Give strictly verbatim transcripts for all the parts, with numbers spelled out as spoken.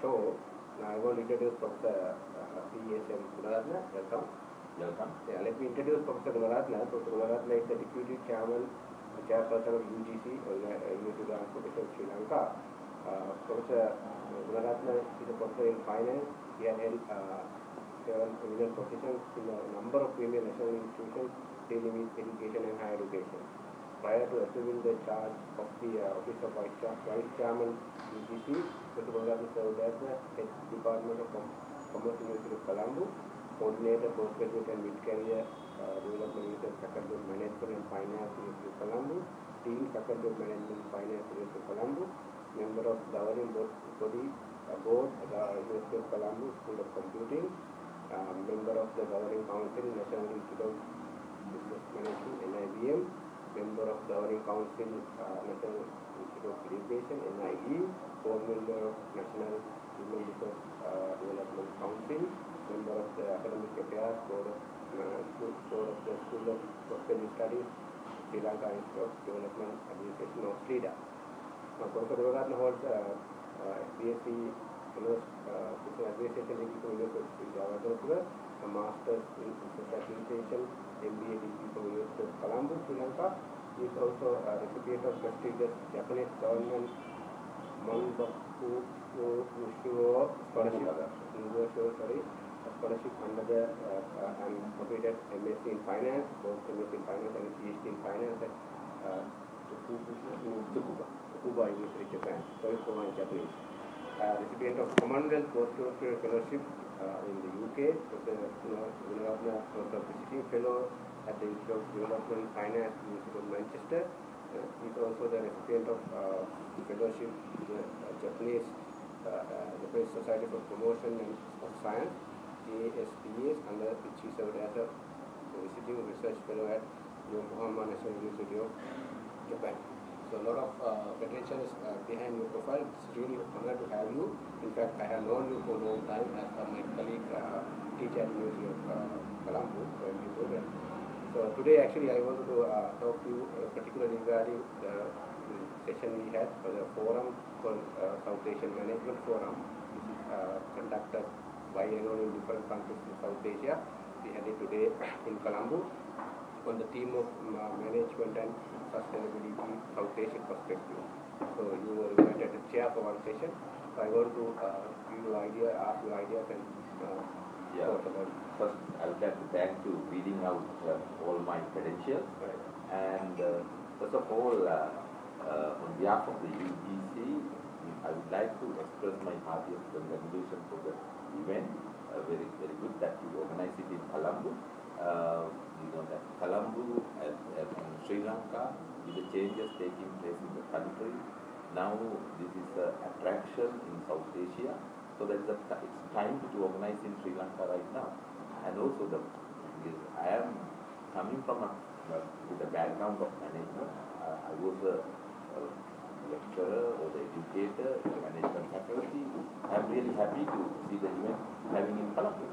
show, now I will introduce Professor P S M Gunaratne. Welcome. Welcome. Yeah, let me introduce Professor Gunaratne. Professor Gunaratne is the Deputy Chairman, the Chairperson of U G C, University of Sri Lanka. Uh, Professor Gunaratne is a professor in finance. He has held uh, several prominent positions in a number of premier national institutions dealing with education and higher education. Prior to assuming the charge of the uh, Office of Vice, Char Vice Chairman U G C, Professor Gunaratne served as the Head Department of Commerce, University of Colombo, Coordinator, Postgraduate and Mid-Career uh, Development Research Faculty of Management and Finance, University of Colombo, Dean, Faculty of Management and Finance, University of Colombo, Member of the Governing Body, uh, Board at the University of Colombo School of Computing, uh, Member of the Governing Council, National Institute of Business Management, N I B M, Member of the Governing Council, uh, National Institute of Education, N I E, Board Member of National Human Resource uh, Development Council, Member of the Academic Affairs Board of, uh, School, Board of the School of Professional Studies, Sri Lanka Institute of Development Administration of SLIDA. Professor Gunaratne holds B S c Business Administration degree from University of Sri Jayewardenepura, a Master's in Business Administration, M B A degree from University of Colombo, Sri Lanka. He is also a recipient of prestigious Japanese government Monbukagakusho scholarship, sorry, a scholarship under the uh, and completed M S c in Finance, both M S c in Finance and P H D in Finance at uh, Tsukuba. Tsukuba University, Japan. Sorry for my Japanese. Uh, recipient of Commonwealth Postdoctoral Fellowship uh, in the U K, Professor Gunaratne was a visiting fellow at the Institute of Development Finance, University of Manchester. Uh, he is also the recipient of uh, fellowship in the uh, Japanese, uh, uh, Japanese Society for Promotion and of Science, J S P S, under which he served as a visiting research fellow at Yokohama National University of Japan. So a lot of uh, potential is uh, behind your profile. It's really an honor to have you. In fact, I have known you for a long time as uh, my colleague, uh, teacher at the University of uh, Colombo. So today, actually, I wanted to uh, talk to you uh, particularly regarding the session we had for the forum called uh, South Asian Management Forum, which is uh, conducted by and in different countries in South Asia. We had it today in Colombo on the theme of uh, management and sustainability South Asian perspective. So you were invited to chair for one session. So I want to uh, give you idea, ask you ideas and uh, yeah. Talk about. First, I would like to thank you for reading out uh, all my credentials. Right. And uh, first of all, uh, uh, on behalf of the U G C, I would like to express my heartiest congratulations for the event. Uh, very, very good that you organized it in Colombo. Uh, you know that Colombo and, and Sri Lanka, with the changes taking place in the country, now this is an attraction in South Asia. So that is a, it's time to organize in Sri Lanka right now. And also, the I am coming from a, with a background of management. Uh, I was a, a lecturer or the educator in the management faculty. I am really happy to see the event having in Colombo.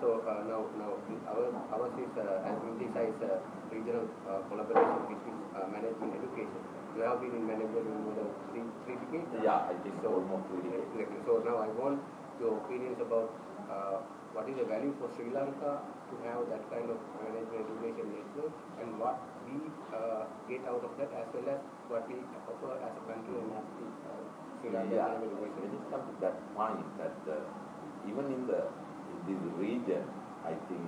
So uh, now, now our our is uh, an emphasized uh, regional uh, collaboration between uh, management and education. You have been in management in more than three three decades. Yeah, I think so. Almost three decades. Exactly. So now I want your opinions about uh, what is the value for Sri Lanka to have that kind of management education network, and what we uh, get out of that, as well as what we offer as a country and as the uh, Sri Lanka. Yeah, when it comes to that point, that uh, even in the this region, I think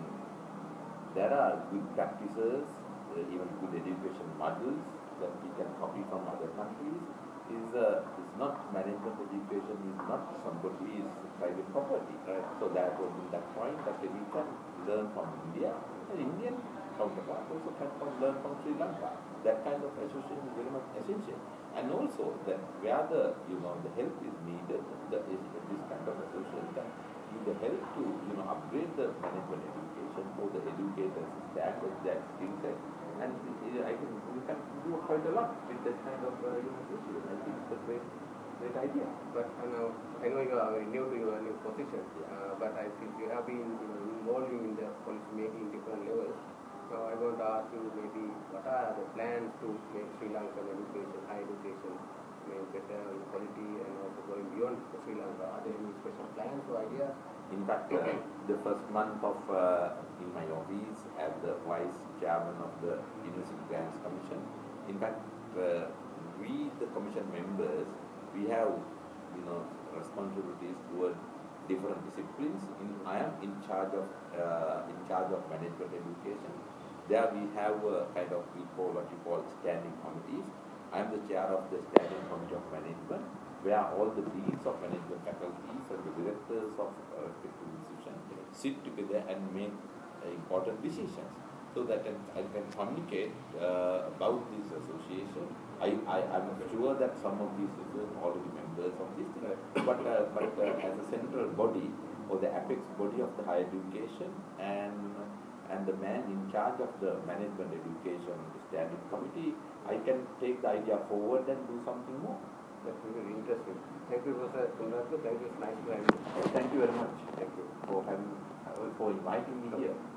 there are good practices, uh, even good education models that we can copy from other countries. Is uh, it's not management education is not somebody's private property. Right. So that was in that point that we can learn from India, and Indian counterparts also can learn from Sri Lanka. That kind of association is very much essential. And also that where the you know the help is needed, the this kind of association that the help to you know upgrade the management education for the educators, staff, their skill set, and I think we can do quite a lot with that kind of uh, you know issue. I think it's a great, great idea. But I know I know you are very new to your new position, uh, but I think you have been you know, involved in the policy making different levels. So I want to ask you maybe what are the plans to make Sri Lankan education, higher education, better quality and also going beyond Sri Lanka? Are there any special plans or ideas? In fact, uh, the first month of uh, in my office as the vice chairman of the University Grants Commission, in fact, uh, we the commission members, we have you know responsibilities toward different disciplines. In I am in charge of uh, in charge of management education. There we have a kind of we call what you call standing committees. I am the chair of the standing committee of management, where all the deans of management faculties and the directors of respective uh, institutions sit together and make uh, important decisions. So that I can communicate uh, about this association. I am sure that some of these people are already members of this, but uh, but uh, as a central body or the apex body of the higher education and and the man in charge of the management education standing committee, I can take the idea forward and do something more. That's really interesting. Thank you, Professor Gunaratne. Thank you. Nice to have you. Thank you very much. Thank you for having for inviting me here.